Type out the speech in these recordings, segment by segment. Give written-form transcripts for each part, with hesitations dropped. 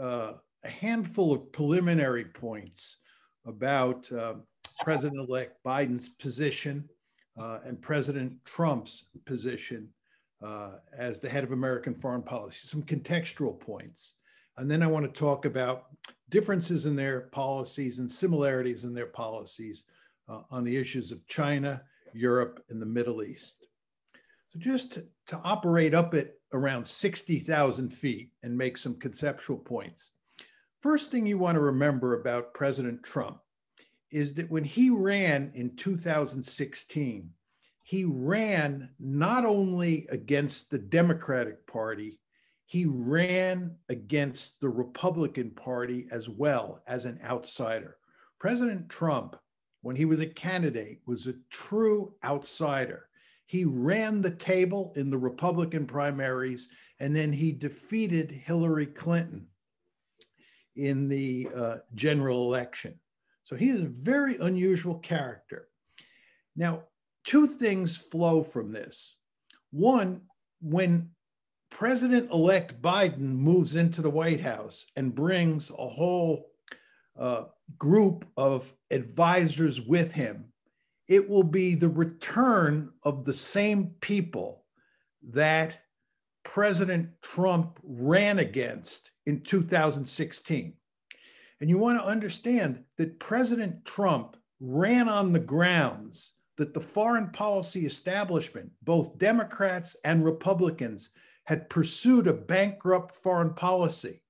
a handful of preliminary points about President-elect Biden's position and President Trump's position as the head of American foreign policy, some contextual points. And then I want to talk about differences in their policies and similarities in their policies on the issues of China, Europe, and the Middle East. So just to operate up at around 60,000 feet and make some conceptual points. First thing you want to remember about President Trump is that when he ran in 2016, he ran not only against the Democratic Party, he ran against the Republican Party as well as an outsider. President Trump, when he was a candidate, was a true outsider. He ran the table in the Republican primaries, and then he defeated Hillary Clinton in the general election. So he is a very unusual character. Now, two things flow from this. One, when President-elect Biden moves into the White House and brings a whole group of advisors with him, it will be the return of the same people that President Trump ran against in 2016. And you want to understand that President Trump ran on the grounds that the foreign policy establishment, both Democrats and Republicans, had pursued a bankrupt foreign policy,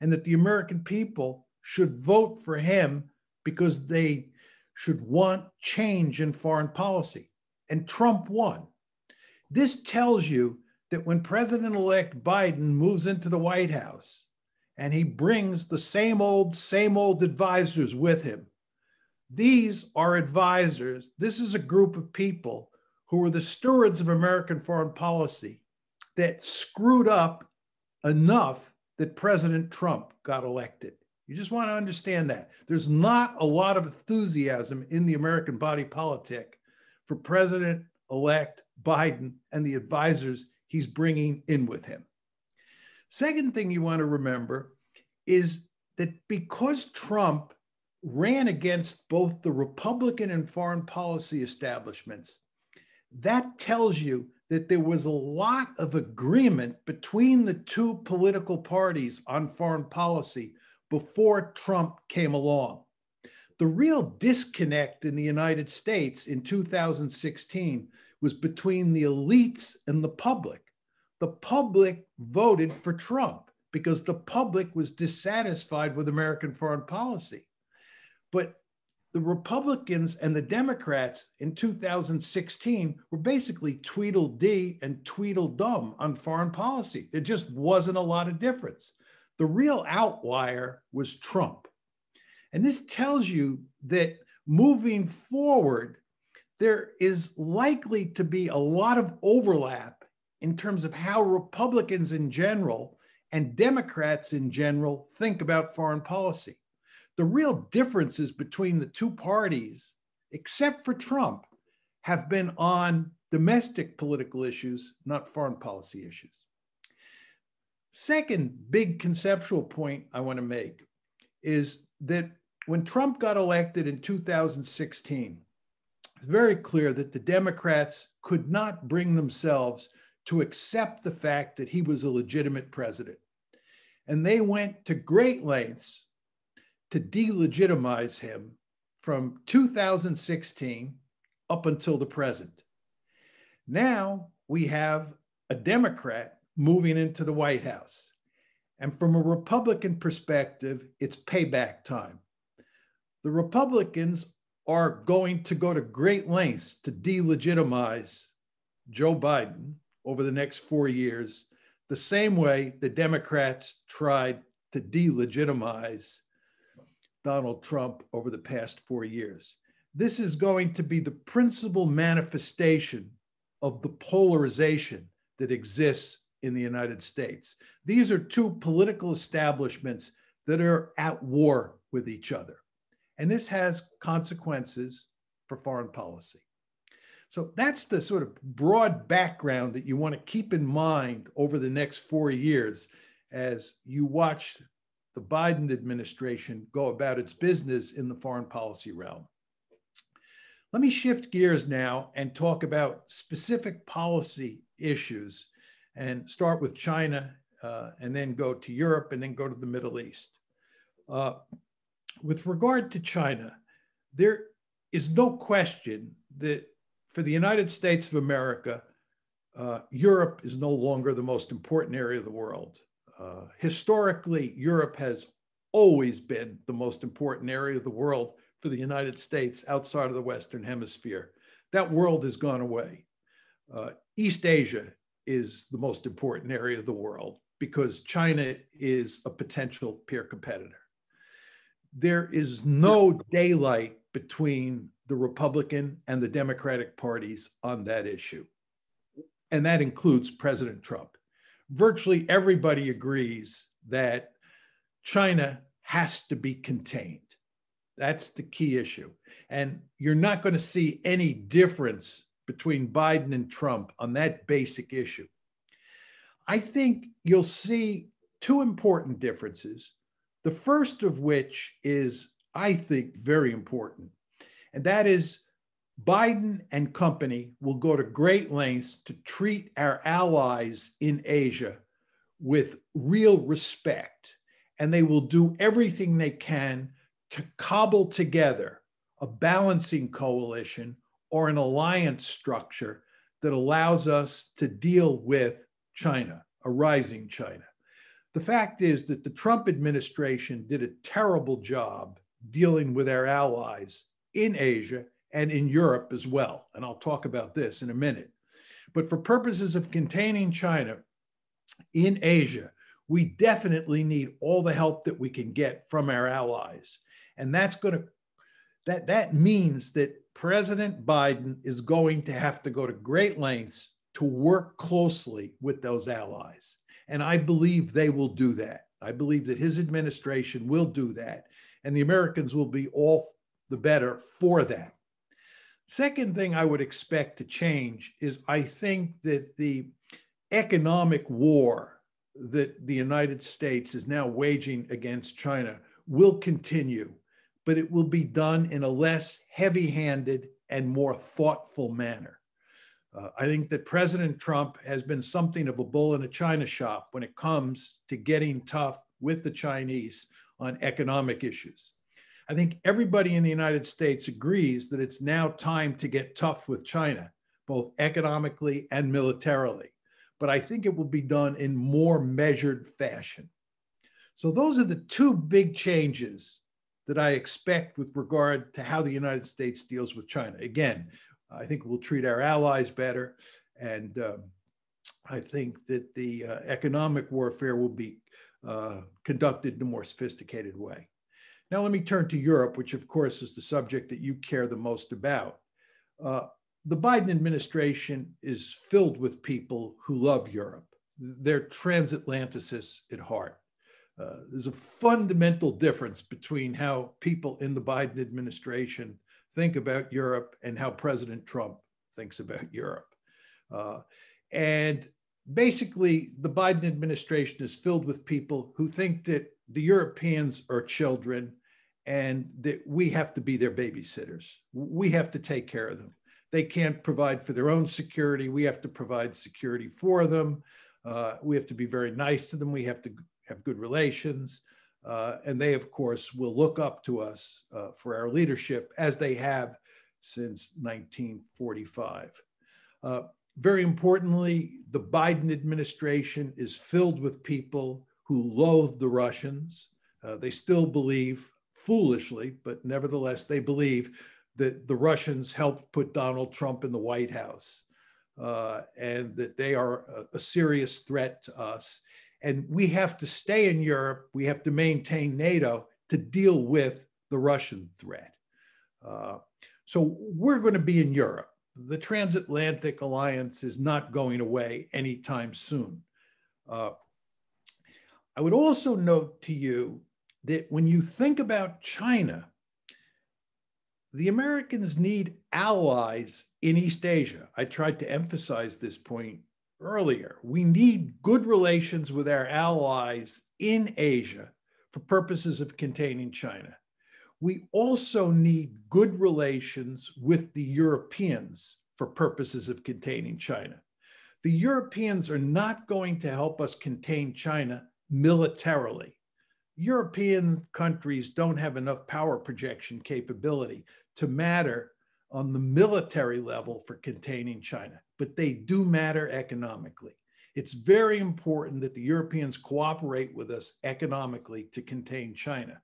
and that the American people should vote for him because they should want change in foreign policy. And Trump won. This tells you that when President-elect Biden moves into the White House and he brings the same old advisors with him, these are advisors. This is a group of people who are the stewards of American foreign policy that screwed up enough that President Trump got elected. You just want to understand that. There's not a lot of enthusiasm in the American body politic for President-elect Biden and the advisors he's bringing in with him. Second thing you want to remember is that because Trump ran against both the Republican and foreign policy establishments, that tells you that there was a lot of agreement between the two political parties on foreign policy before Trump came along. The real disconnect in the United States in 2016 was between the elites and the public. The public voted for Trump because the public was dissatisfied with American foreign policy. But the Republicans and the Democrats in 2016 were basically Tweedledee and Tweedledum on foreign policy. There just wasn't a lot of difference. The real outlier was Trump. And this tells you that moving forward, there is likely to be a lot of overlap in terms of how Republicans in general and Democrats in general think about foreign policy. The real differences between the two parties, except for Trump, have been on domestic political issues, not foreign policy issues. Second big conceptual point I want to make is that when Trump got elected in 2016, it's very clear that the Democrats could not bring themselves to accept the fact that he was a legitimate president. And they went to great lengths to delegitimize him from 2016 up until the present. Now we have a Democrat moving into the White House. And from a Republican perspective, it's payback time. The Republicans are going to go to great lengths to delegitimize Joe Biden over the next 4 years, the same way the Democrats tried to delegitimize Donald Trump over the past 4 years. This is going to be the principal manifestation of the polarization that exists in the United States. These are two political establishments that are at war with each other. And this has consequences for foreign policy. So that's the sort of broad background that you want to keep in mind over the next 4 years as you watch the Biden administration go about its business in the foreign policy realm. Let me shift gears now and talk about specific policy issues and start with China and then go to Europe and then go to the Middle East. With regard to China, there is no question that for the United States of America, Europe is no longer the most important area of the world. Historically, Europe has always been the most important area of the world for the United States outside of the Western Hemisphere. That world has gone away. East Asia is the most important area of the world because China is a potential peer competitor. There is no daylight between the Republican and the Democratic parties on that issue. And that includes President Trump. Virtually everybody agrees that China has to be contained. That's the key issue. And you're not going to see any difference between Biden and Trump on that basic issue. I think you'll see two important differences, the first of which is, I think, very important. And that is Biden and company will go to great lengths to treat our allies in Asia with real respect. And they will do everything they can to cobble together a balancing coalition or an alliance structure that allows us to deal with China, a rising China. The fact is that the Trump administration did a terrible job dealing with our allies in Asia and in Europe as well. And I'll talk about this in a minute. But for purposes of containing China in Asia, we definitely need all the help that we can get from our allies. And that's going to, that means that President Biden is going to have to go to great lengths to work closely with those allies. And I believe they will do that. I believe that his administration will do that. And the Americans will be all the better for that. Second thing I would expect to change is I think that the economic war that the United States is now waging against China will continue, but it will be done in a less heavy-handed and more thoughtful manner. I think that President Trump has been something of a bull in a china shop when it comes to getting tough with the Chinese on economic issues. I think everybody in the United States agrees that it's now time to get tough with China, both economically and militarily. But I think it will be done in more measured fashion. So those are the two big changes that I expect with regard to how the United States deals with China. Again, I think we'll treat our allies better. And I think that the economic warfare will be conducted in a more sophisticated way. Now let me turn to Europe, which of course is the subject that you care the most about. The Biden administration is filled with people who love Europe. They're transatlanticists at heart. There's a fundamental difference between how people in the Biden administration think about Europe and how President Trump thinks about Europe. And basically, the Biden administration is filled with people who think that the Europeans are children and that we have to be their babysitters. We have to take care of them. They can't provide for their own security. We have to provide security for them. We have to be very nice to them. We have to have good relations. And they, of course, will look up to us for our leadership as they have since 1945. Very importantly, the Biden administration is filled with people who loathe the Russians. They still believe, foolishly, but nevertheless, they believe that the Russians helped put Donald Trump in the White House and that they are a serious threat to us. And we have to stay in Europe, we have to maintain NATO to deal with the Russian threat. So we're going to be in Europe. The transatlantic alliance is not going away anytime soon. I would also note to you that when you think about China, the Americans need allies in East Asia. I tried to emphasize this point earlier. We need good relations with our allies in Asia for purposes of containing China. We also need good relations with the Europeans for purposes of containing China. The Europeans are not going to help us contain China militarily. European countries don't have enough power projection capability to matter on the military level for containing China, but they do matter economically. It's very important that the Europeans cooperate with us economically to contain China.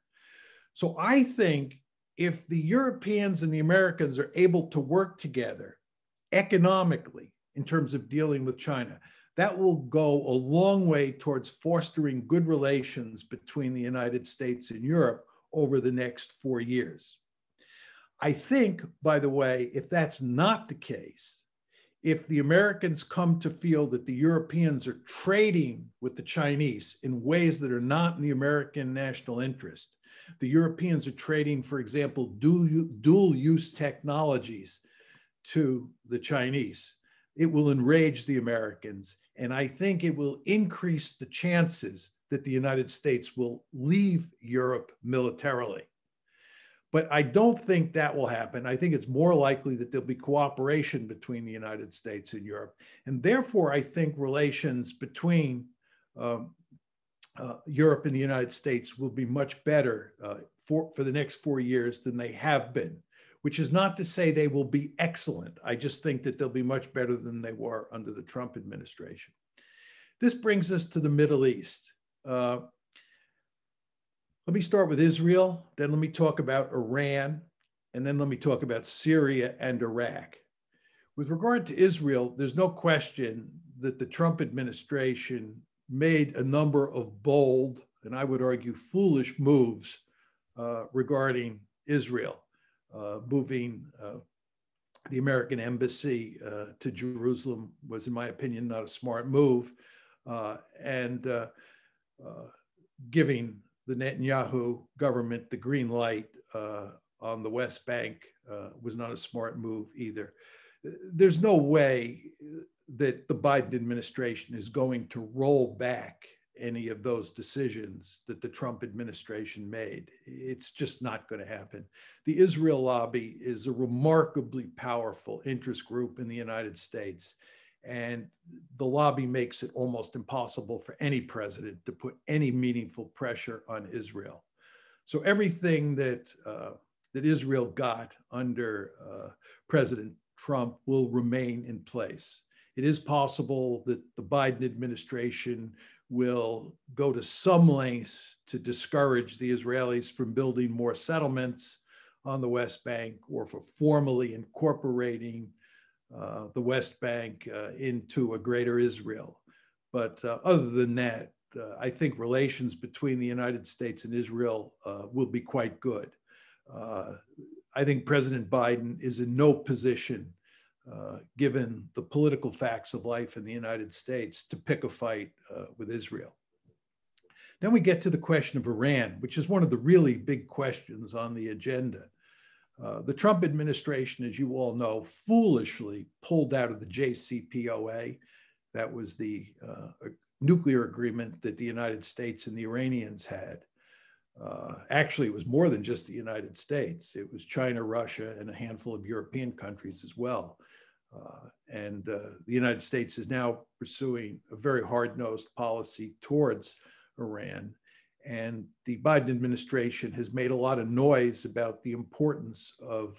So I think if the Europeans and the Americans are able to work together economically in terms of dealing with China, that will go a long way towards fostering good relations between the United States and Europe over the next 4 years. I think, by the way, if that's not the case, if the Americans come to feel that the Europeans are trading with the Chinese in ways that are not in the American national interest, the Europeans are trading, for example, dual-use technologies to the Chinese, it will enrage the Americans. And I think it will increase the chances that the United States will leave Europe militarily. But I don't think that will happen. I think it's more likely that there'll be cooperation between the United States and Europe. And therefore, I think relations between Europe and the United States will be much better for the next 4 years than they have been, which is not to say they will be excellent. I just think that they'll be much better than they were under the Trump administration. This brings us to the Middle East. Let me start with Israel, then let me talk about Iran, and then let me talk about Syria and Iraq. With regard to Israel, there's no question that the Trump administration made a number of bold, and I would argue foolish moves regarding Israel, moving the American embassy to Jerusalem was, in my opinion, not a smart move, and giving the Netanyahu government the green light on the West Bank was not a smart move either. There's no way that the Biden administration is going to roll back any of those decisions that the Trump administration made. It's just not going to happen. The Israel lobby is a remarkably powerful interest group in the United States. And the lobby makes it almost impossible for any president to put any meaningful pressure on Israel. So everything that, that Israel got under President Trump will remain in place. It is possible that the Biden administration will go to some lengths to discourage the Israelis from building more settlements on the West Bank or for formally incorporating the West Bank into a greater Israel. But other than that, I think relations between the United States and Israel will be quite good. I think President Biden is in no position, given the political facts of life in the United States, to pick a fight with Israel. Then we get to the question of Iran, which is one of the really big questions on the agenda. The Trump administration, as you all know, foolishly pulled out of the JCPOA. That was the nuclear agreement that the United States and the Iranians had. Actually, it was more than just the United States. It was China, Russia, and a handful of European countries as well. The United States is now pursuing a very hard-nosed policy towards Iran. And the Biden administration has made a lot of noise about the importance of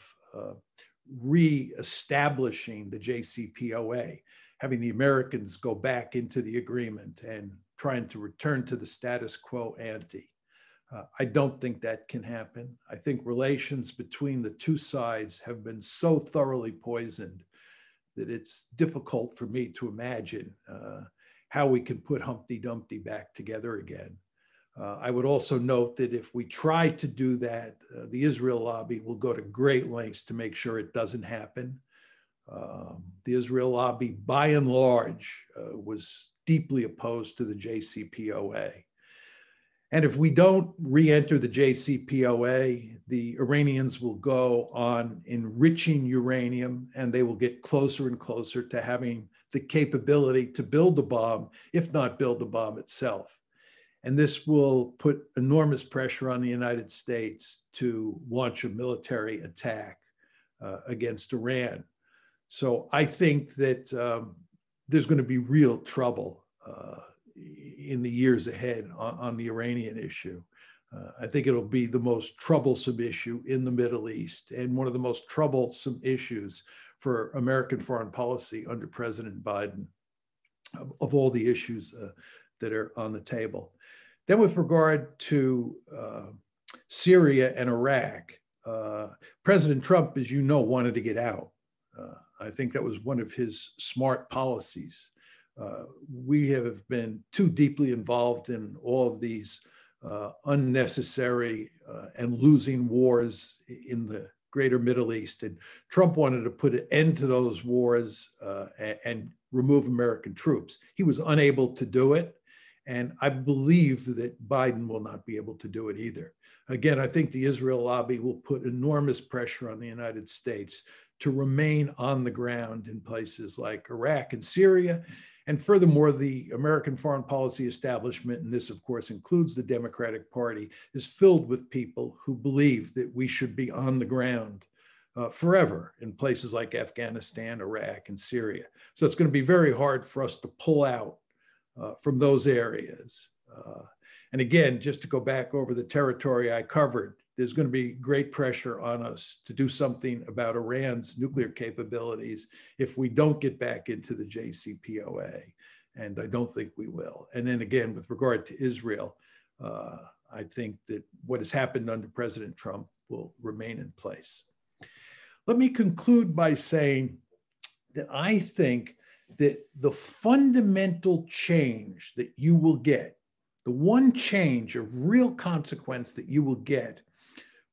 re-establishing the JCPOA, having the Americans go back into the agreement and trying to return to the status quo ante. I don't think that can happen. I think relations between the two sides have been so thoroughly poisoned that it's difficult for me to imagine how we can put Humpty Dumpty back together again. I would also note that if we try to do that, the Israel lobby will go to great lengths to make sure it doesn't happen. The Israel lobby, by and large, was deeply opposed to the JCPOA. And if we don't re-enter the JCPOA, the Iranians will go on enriching uranium, and they will get closer and closer to having the capability to build a bomb, if not build a bomb itself. And this will put enormous pressure on the United States to launch a military attack against Iran. So I think that there's going to be real trouble in the years ahead on the Iranian issue. I think it'll be the most troublesome issue in the Middle East and one of the most troublesome issues for American foreign policy under President Biden of all the issues that are on the table. Then with regard to Syria and Iraq, President Trump, as you know, wanted to get out. I think that was one of his smart policies. We have been too deeply involved in all of these unnecessary and losing wars in the greater Middle East. And Trump wanted to put an end to those wars and remove American troops. He was unable to do it. And I believe that Biden will not be able to do it either. Again, I think the Israel lobby will put enormous pressure on the United States to remain on the ground in places like Iraq and Syria. And furthermore, the American foreign policy establishment, and this of course includes the Democratic Party, is filled with people who believe that we should be on the ground forever in places like Afghanistan, Iraq, and Syria. So it's going to be very hard for us to pull out from those areas. And again, just to go back over the territory I covered, there's going to be great pressure on us to do something about Iran's nuclear capabilities if we don't get back into the JCPOA, and I don't think we will. And then again, with regard to Israel, I think that what has happened under President Trump will remain in place. Let me conclude by saying that I think that the fundamental change that you will get, the one change of real consequence that you will get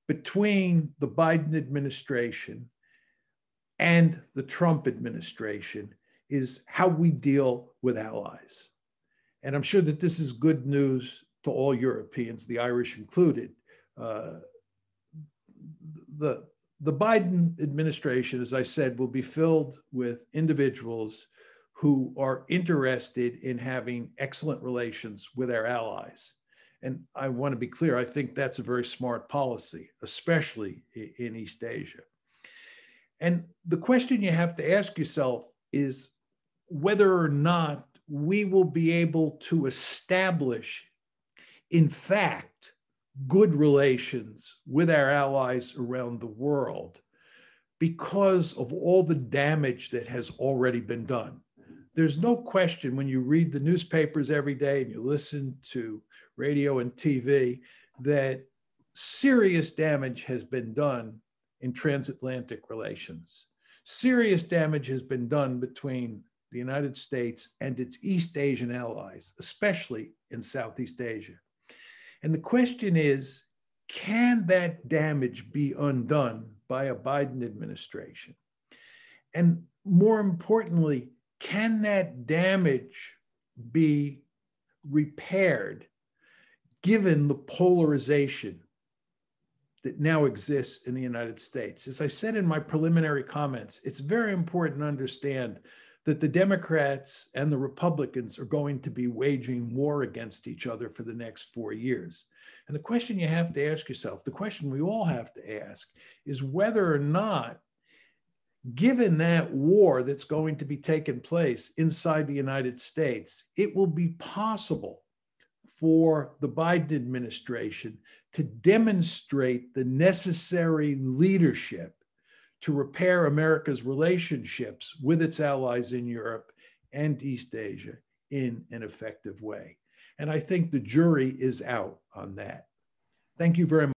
between the Biden administration and the Trump administration is how we deal with allies. And I'm sure that this is good news to all Europeans, the Irish included. The Biden administration, as I said, will be filled with individuals who are interested in having excellent relations with our allies. And I want to be clear, I think that's a very smart policy, especially in East Asia. And the question you have to ask yourself is whether or not we will be able to establish, in fact, good relations with our allies around the world because of all the damage that has already been done. There's no question when you read the newspapers every day and you listen to radio and TV that serious damage has been done in transatlantic relations. Serious damage has been done between the United States and its East Asian allies, especially in Southeast Asia. And the question is, can that damage be undone by a Biden administration? And more importantly, can that damage be repaired given the polarization that now exists in the United States? As I said in my preliminary comments, it's very important to understand that the Democrats and the Republicans are going to be waging war against each other for the next 4 years. And the question you have to ask yourself, the question we all have to ask, is whether or not, given that war that's going to be taking place inside the United States, it will be possible for the Biden administration to demonstrate the necessary leadership to repair America's relationships with its allies in Europe and East Asia in an effective way. And I think the jury is out on that. Thank you very much.